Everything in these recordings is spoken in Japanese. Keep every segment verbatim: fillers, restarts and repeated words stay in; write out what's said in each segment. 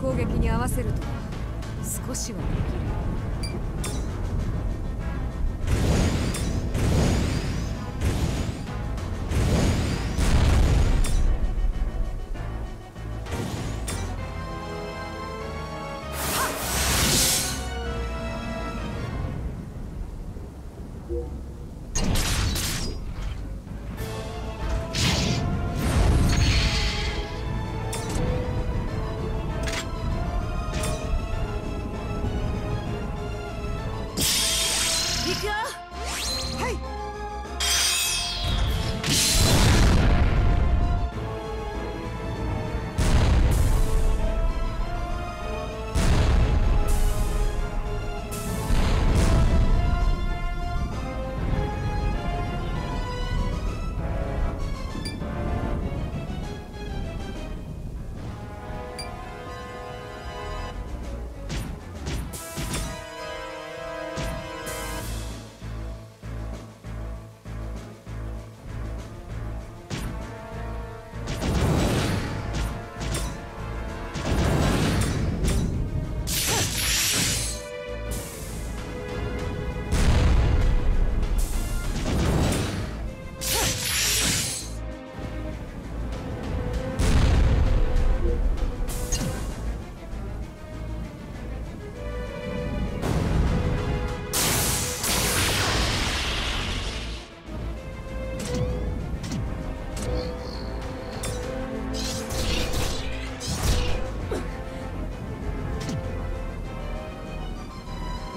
攻撃に合わせると少しはできる。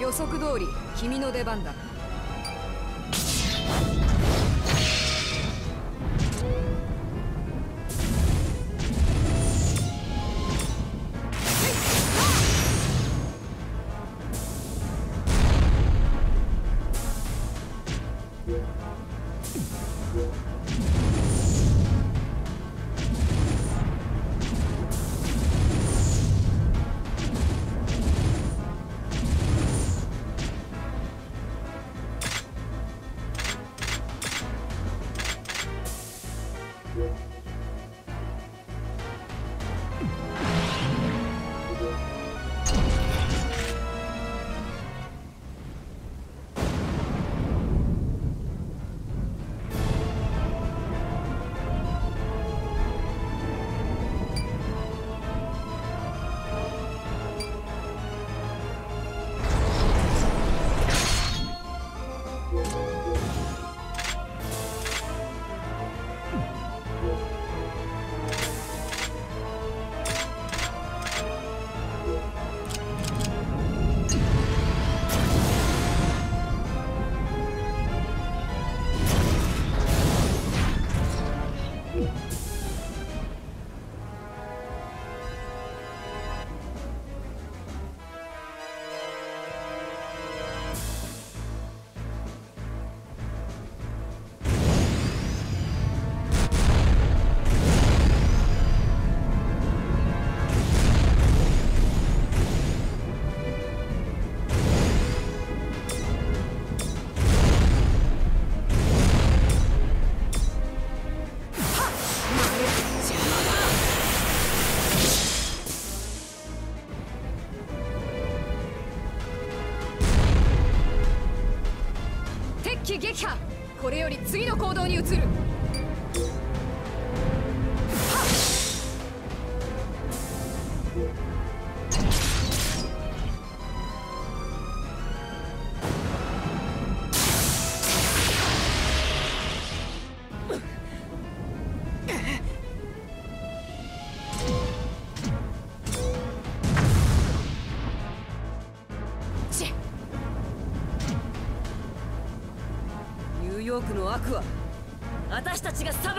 予測通り君の出番だ。撃破。これより次の行動に移る。多くの悪は私たちが裁く。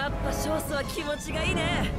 やっぱ少佐は気持ちがいいね。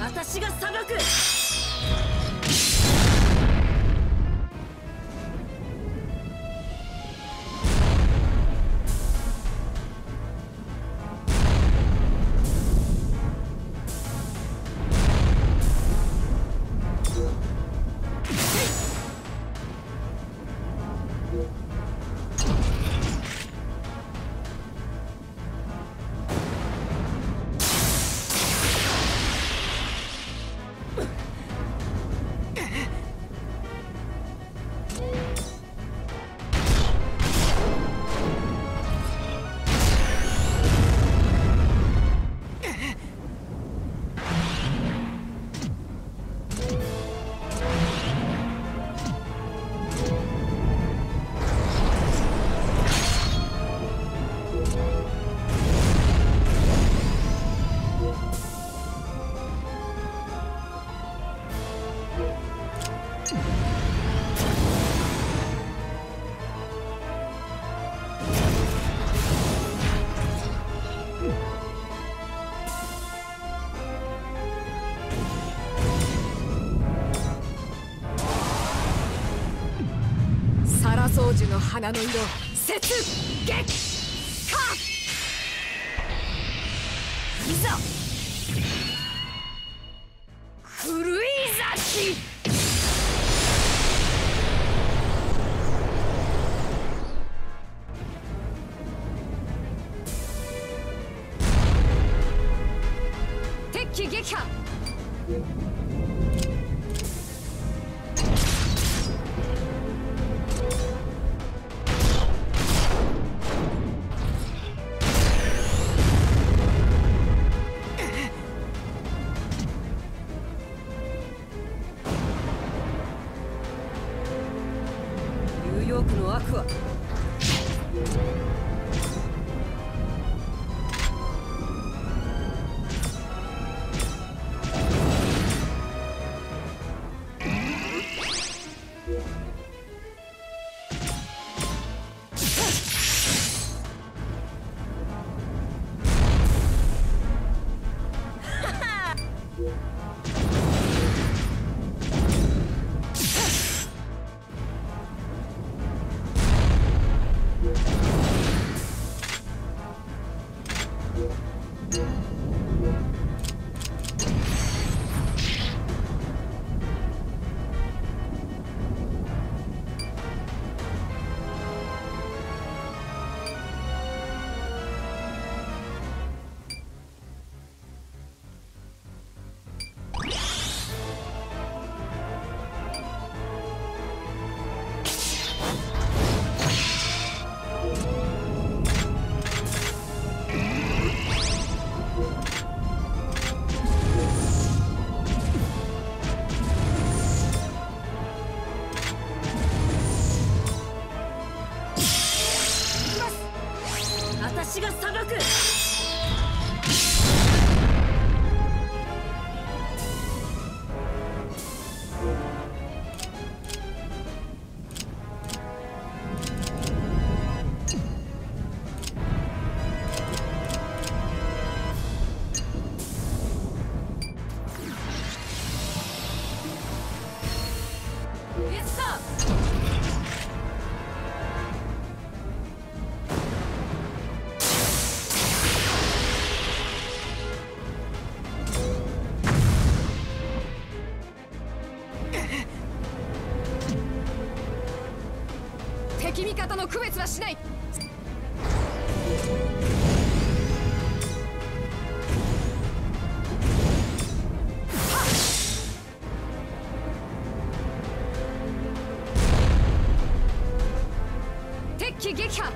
私が裁く。樹の花の色、雪月か。いざ狂い咲き。敵機撃破。私が裁く。方の区別はしない。敵機撃破。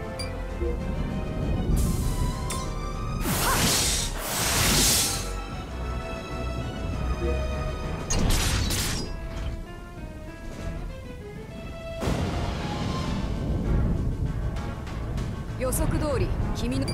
予測通り君の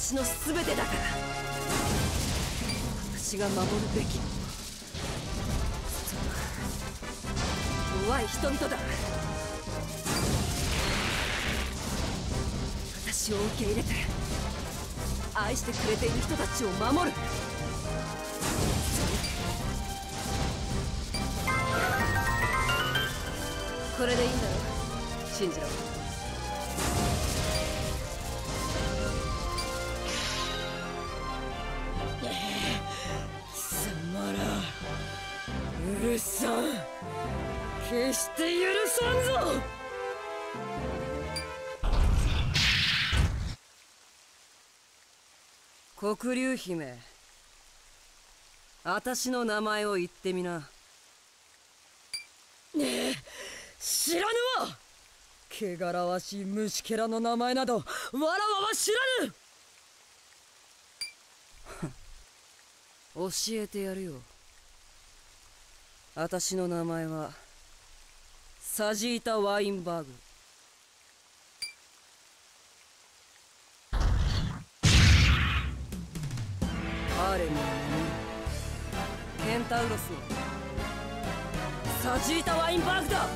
私の全てだから、私が守るべき弱い人々だ。私を受け入れて愛してくれている人たちを守る。これでいいんだろう、信じろ。許さん、決して許さんぞ。黒竜姫、あたしの名前を言ってみな。ねえ、知らぬわ。汚らわしい虫けらの名前などわらわは知らぬ。教えてやるよ。私の名前はサジータ・ワインバーグ。レミーケンタウロスのサジータ・ワインバーグだ。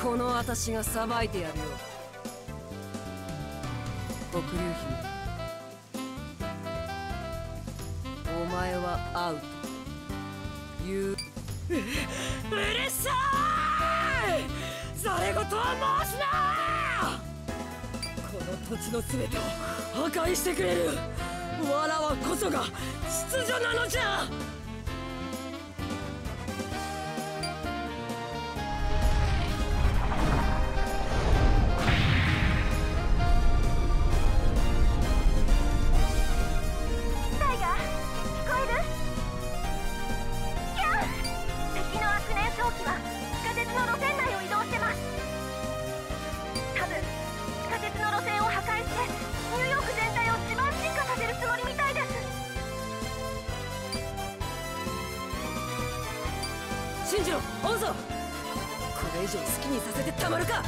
この私がさばいてやるよ黒竜姫。お前はアウト。言ううるさい。ざれ事は申すな。この土地のすべてを破壊してくれるわらわこそが秩序なのじゃ。信じろ、オンゾ。これ以上好きにさせてたまるか。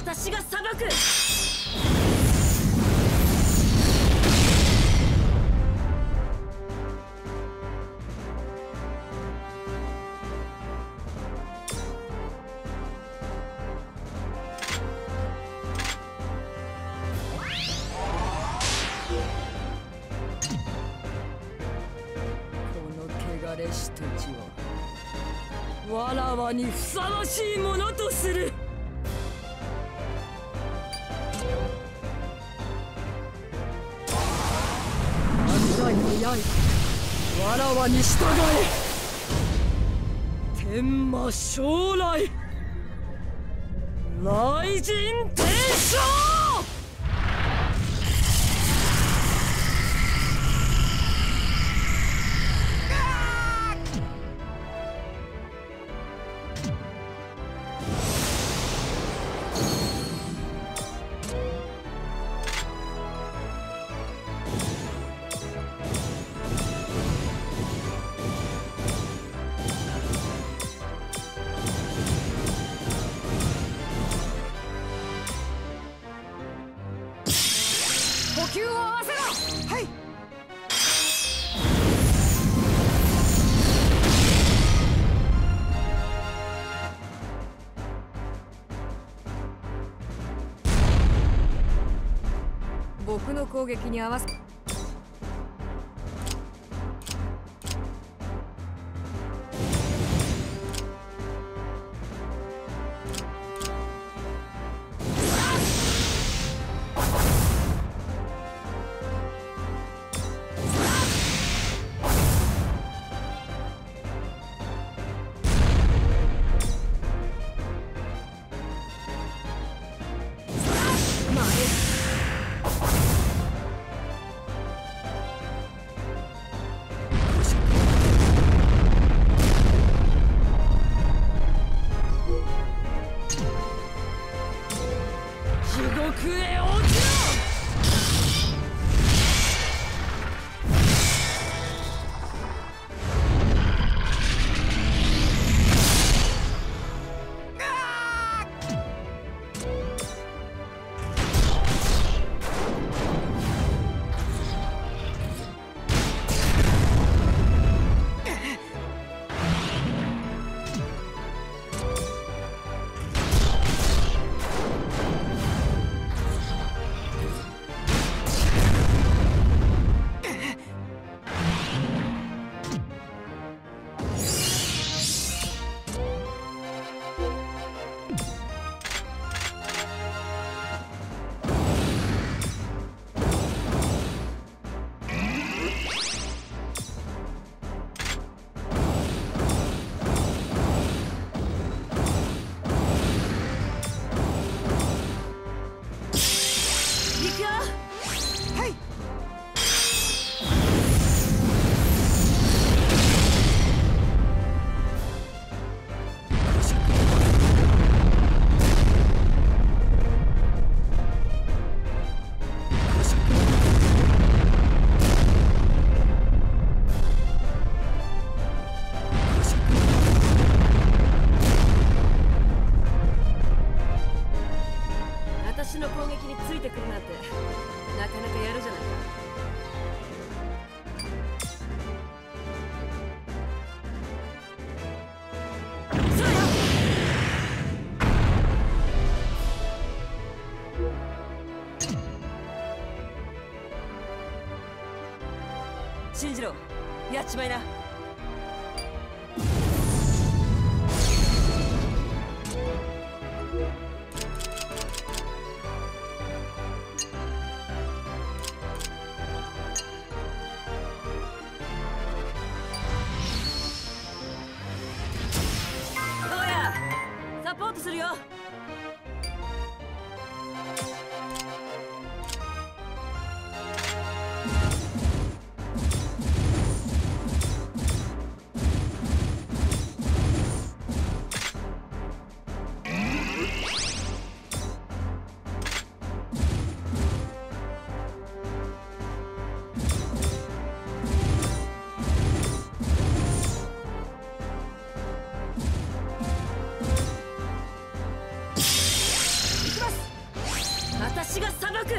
私が裁く。この汚れ師たちをわらわにふさわしいものとする。わらわに従え。天魔将来雷神天将。呼吸を合わせろ。はい。僕の攻撃に合わせへ落ち信じろ、やっちまいな。どうや、サポートするよ。私が裁く。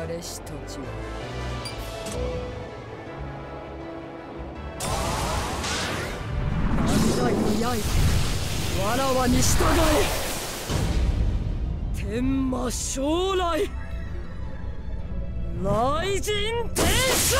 彼氏たちは安泰の刃、わらわに従え。天魔将来雷神転生。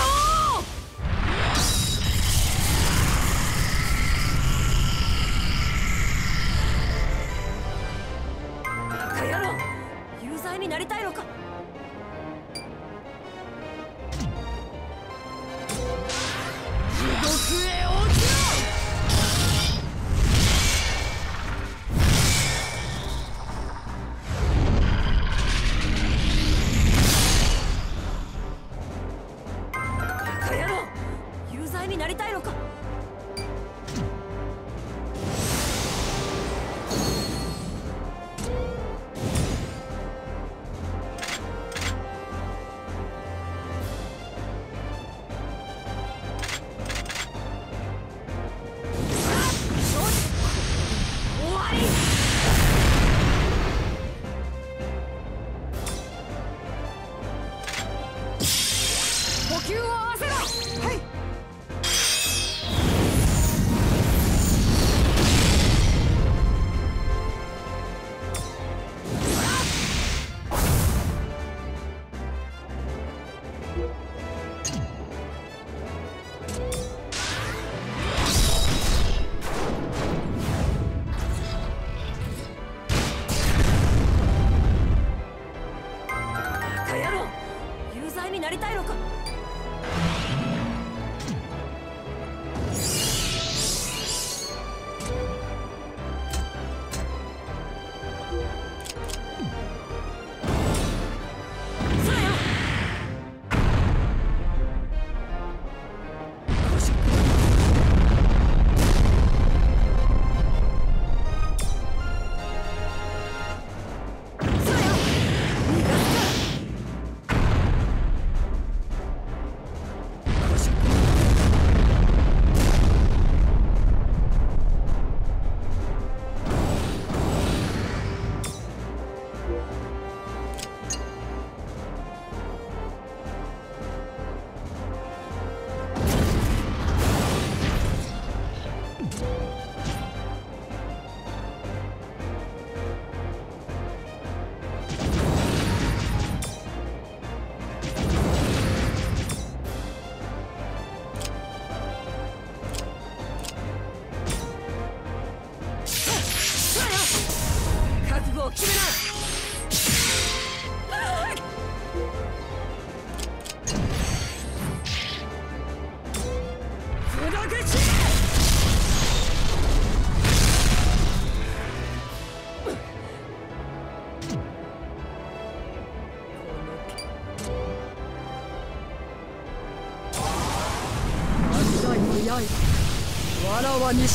わらわに従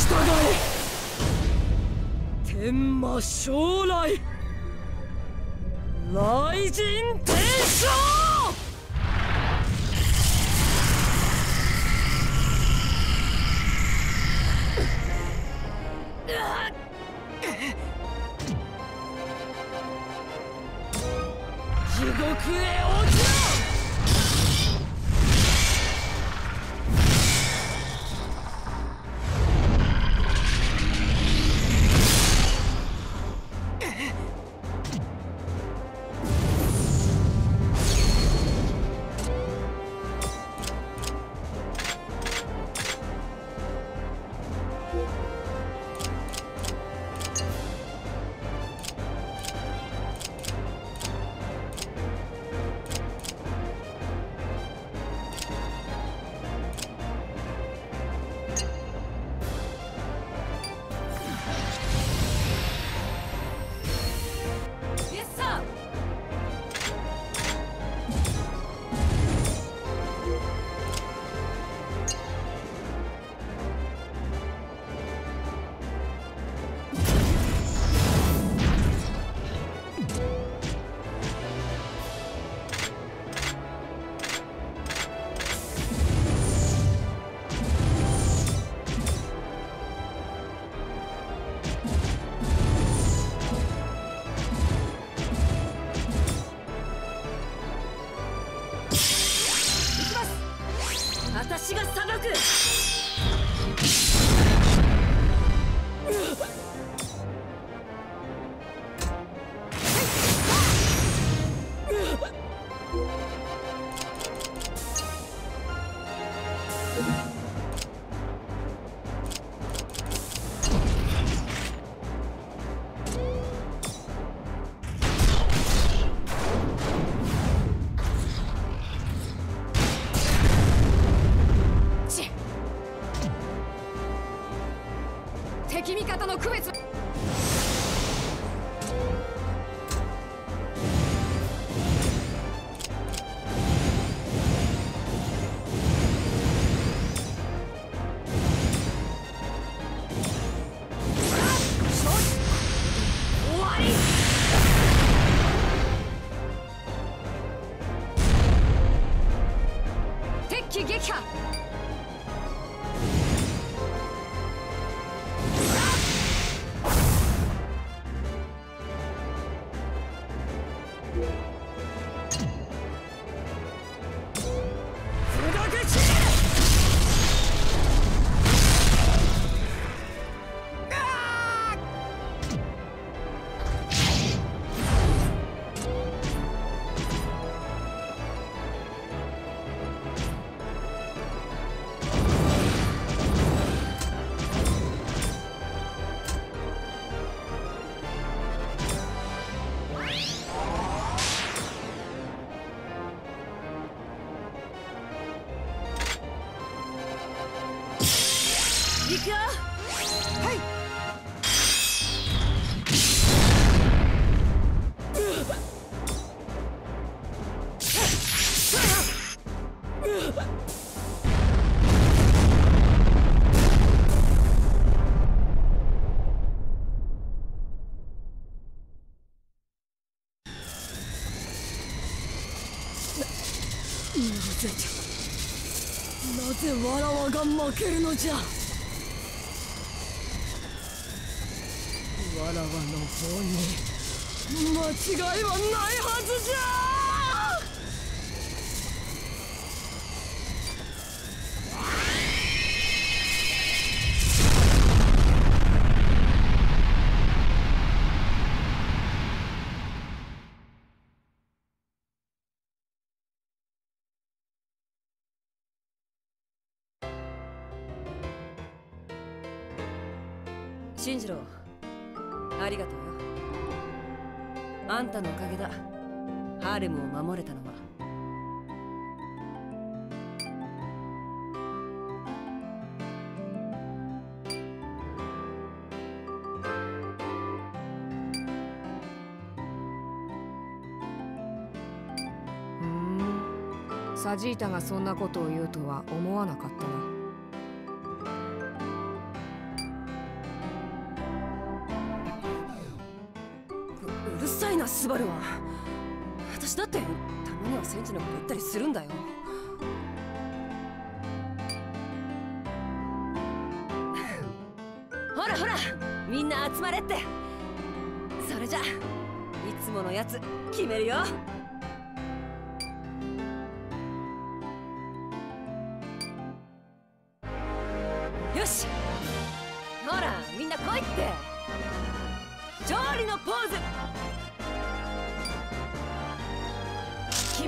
え。天魔将来雷神転生。 私が裁く。なぜわらわが負けるのじゃ。わらわの方に間違いはないはずじゃ。信次郎、ありがとうよ。あんたのおかげだ。ハーレムを守れたのは。ふん、サジータがそんなことを言うとは思わなかったな。スバルは私だってたまには戦地のこと言ったりするんだよ。ほらほら、みんな集まれって。それじゃいつものやつ決めるよ。よし、ほらみんな来いって。勝利のポーズ決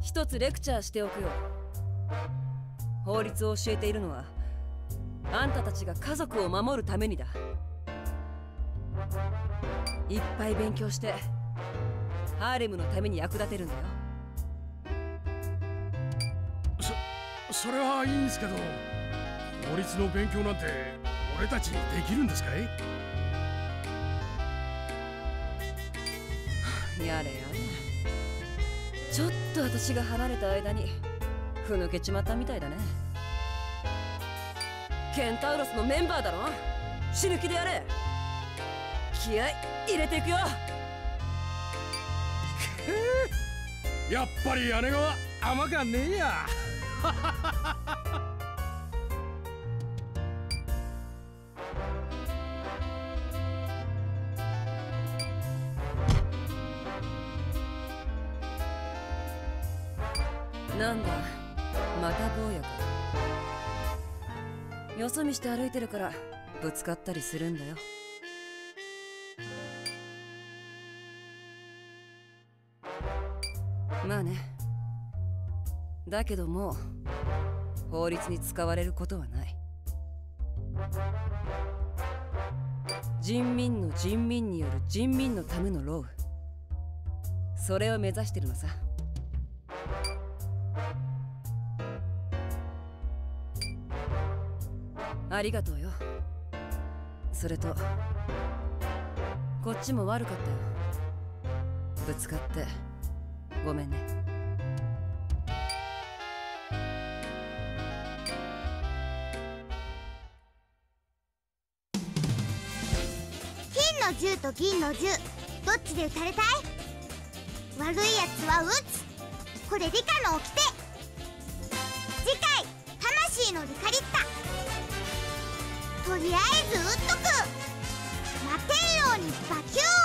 一つレクチャーしておくよ。法律を教えているのはあんたたちが家族を守るためにだ。いっぱい勉強してハーレムのために役立てるんだよ。そそれはいいんですけど、法律の勉強なんて俺たちにできるんですかい？やれやれ。ちょっと私が離れた間にふぬけちまったみたいだね。ケンタウロスのメンバーだろ、死ぬ気でやれ。気合い入れていくよやっぱり姉は甘かねえやなんだ、また坊やか。よそ見して歩いてるからぶつかったりするんだよ。まあね、だけどもう法律に使われることはない。人民の人民による人民のための労務、それを目指してるのさ。ありがとうよ。それとこっちも悪かったよ。ぶつかってごめんね。金の銃と銀の銃、どっちで撃たれたい？悪いやつは撃つ。これ理科の掟。次回魂のリカリッタ。とりあえず撃っとく。待てんようにバキュー。